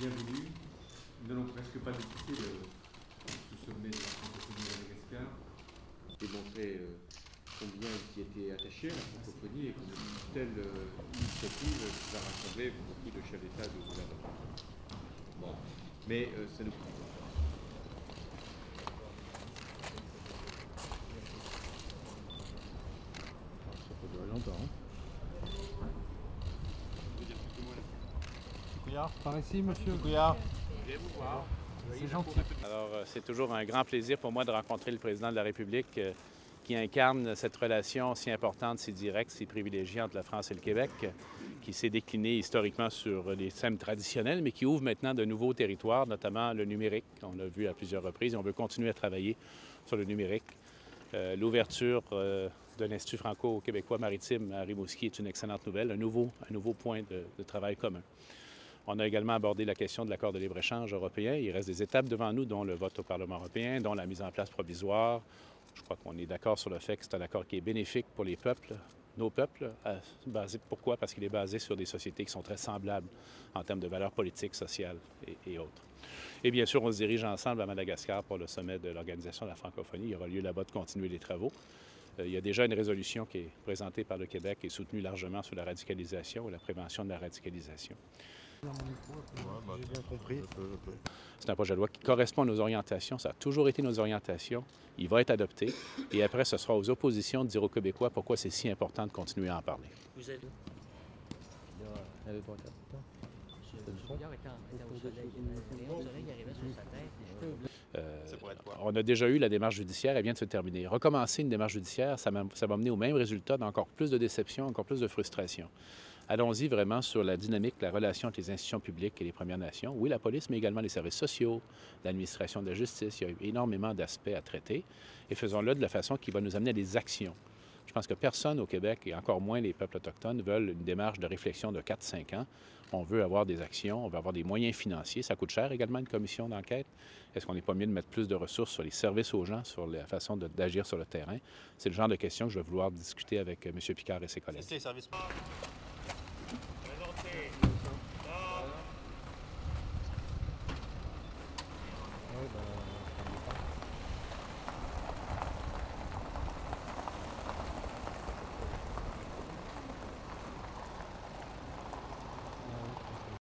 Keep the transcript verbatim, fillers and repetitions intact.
bienvenue. Nous n'allons presque pas discuter de ce sommet de la francophonie de Madagascar. Démontrer euh, combien il y était attaché à la francophonie et combien une telle euh, initiative va rassembler beaucoup de chefs d'État et de gouvernement. Bon, mais euh, ça nous coûte. Ça peut durer longtemps. Picard, par ici, monsieur Picard. C'est gentil. Alors, c'est toujours un grand plaisir pour moi de rencontrer le président de la République euh, qui incarne cette relation si importante, si directe, si privilégiée entre la France et le Québec, euh, qui s'est déclinée historiquement sur les thèmes traditionnels, mais qui ouvre maintenant de nouveaux territoires, notamment le numérique. On l'a vu à plusieurs reprises et on veut continuer à travailler sur le numérique. Euh, L'ouverture euh, de l'Institut franco-québécois maritime à Rimouski est une excellente nouvelle, un nouveau, un nouveau point de, de travail commun. On a également abordé la question de l'accord de libre-échange européen. Il reste des étapes devant nous, dont le vote au Parlement européen, dont la mise en place provisoire. Je crois qu'on est d'accord sur le fait que c'est un accord qui est bénéfique pour les peuples, nos peuples. Basé, pourquoi? Parce qu'il est basé sur des sociétés qui sont très semblables en termes de valeurs politiques, sociales et, et autres. Et bien sûr, on se dirige ensemble à Madagascar pour le sommet de l'Organisation de la francophonie. Il y aura lieu là-bas de continuer les travaux. Il y a déjà une résolution qui est présentée par le Québec et soutenue largement sur la radicalisation et la prévention de la radicalisation. C'est un projet de loi qui correspond à nos orientations. Ça a toujours été nos orientations. Il va être adopté. Et après, ce sera aux oppositions de dire aux Québécois pourquoi c'est si important de continuer à en parler. Vous allez... Euh, on a déjà eu la démarche judiciaire, elle vient de se terminer. Recommencer une démarche judiciaire, ça, ça va mener au même résultat d'encore plus de déception, encore plus de frustration. Allons-y vraiment sur la dynamique, la relation entre les institutions publiques et les Premières Nations. Oui, la police, mais également les services sociaux, l'administration de la justice. Il y a énormément d'aspects à traiter et faisons-le de la façon qui va nous amener à des actions. Je pense que personne au Québec, et encore moins les peuples autochtones, veulent une démarche de réflexion de quatre à cinq ans. On veut avoir des actions, on veut avoir des moyens financiers. Ça coûte cher également une commission d'enquête. Est-ce qu'on n'est pas mieux de mettre plus de ressources sur les services aux gens, sur la façon d'agir sur le terrain? C'est le genre de questions que je vais vouloir discuter avec M. Picard et ses collègues.